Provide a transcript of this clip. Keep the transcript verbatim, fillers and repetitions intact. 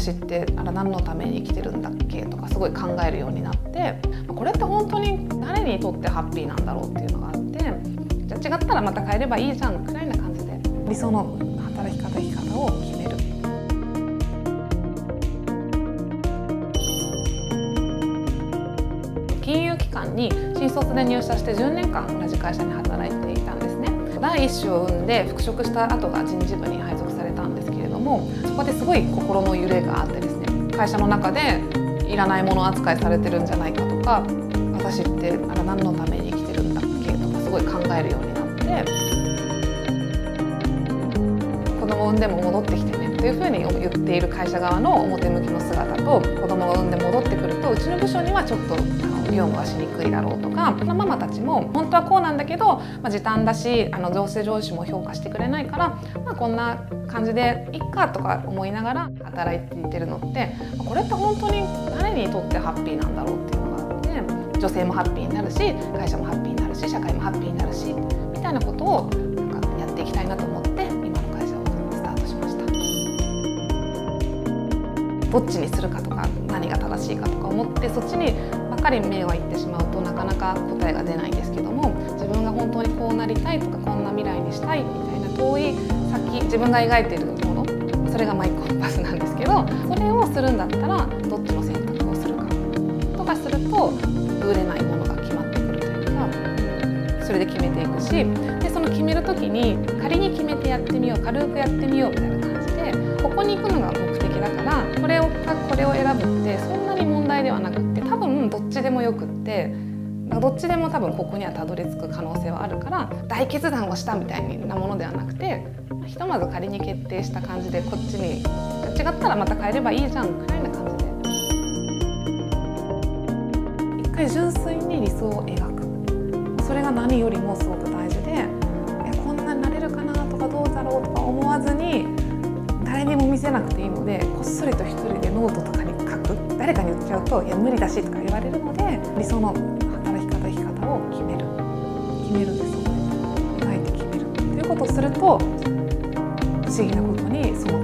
私ってあら何のために生きてるんだっけとかすごい考えるようになって、これって本当に誰にとってハッピーなんだろうっていうのがあって、じゃあ違ったらまた変えればいいじゃんくらいな感じで理想の働き方生き方を決める。金融機関に新卒で入社してじゅうねんかん同じ会社に働いていたんですね。第一子を産んで復職した後が人事部に配属されたんですけれども、そこですごい心の揺れがあってですね、会社の中でいらないもの扱いされてるんじゃないかとか、私ってあら何のために生きてるんだっけとかすごい考えるようになって、子供を産んでも戻ってきてねというふうに言っている会社側の表向きの姿と、子供を産んで戻ってくるとうちの部署にはちょっとあの業務はしにくいだろうとか、ママたちも本当はこうなんだけど、まあ、時短だしあの上司上司も評価してくれないから、まあ、こんな感じでいっかとか思いながら働いていてるのって、これって本当に誰にとってハッピーなんだろうっていうのがあって、女性もハッピーになるし会社もハッピーになるし社会もハッピーになるしみたいなことをなんかやっていきたいなと思って今の会社をスタートしました。どっちにするかとか何が正しいかとか思ってそっちにばっかり目は行ってしまうとなかなか答えが出ないんですけども、自分が本当にこうなりたいとかこんな未来にしたいみたいな遠い先、自分が描いているもの、それがマイコンパスなんですけど、それをするんだったらどっちの選択をするかとかすると売れないものが決まってくるというか、それで決めていくし、でその決める時に仮に決めてやってみよう、軽くやってみようみたいな感じで、ここに行くのが目的だからこれをこれを選ぶってそんなに問題ではなくて、多分どっちでもよくって、どっちでも多分ここにはたどり着く可能性はあるから、大決断をしたみたいなものではなくて、ひとまず仮に決定した感じでこっちに違ったらまた変えればいいじゃんくらいな感じで一回純粋に理想を描く、それが何よりもすごく大事で、こんなになれるかなとかどうだろうとか思わずに誰にも見せなくていいので、こっそりと一人でノートとかに書く、誰かに言っちゃうと「いや無理だし」とか言われるので、理想の働き方生き方を決める決めるんですよね。描いて決めるということをすると、不思議なことにその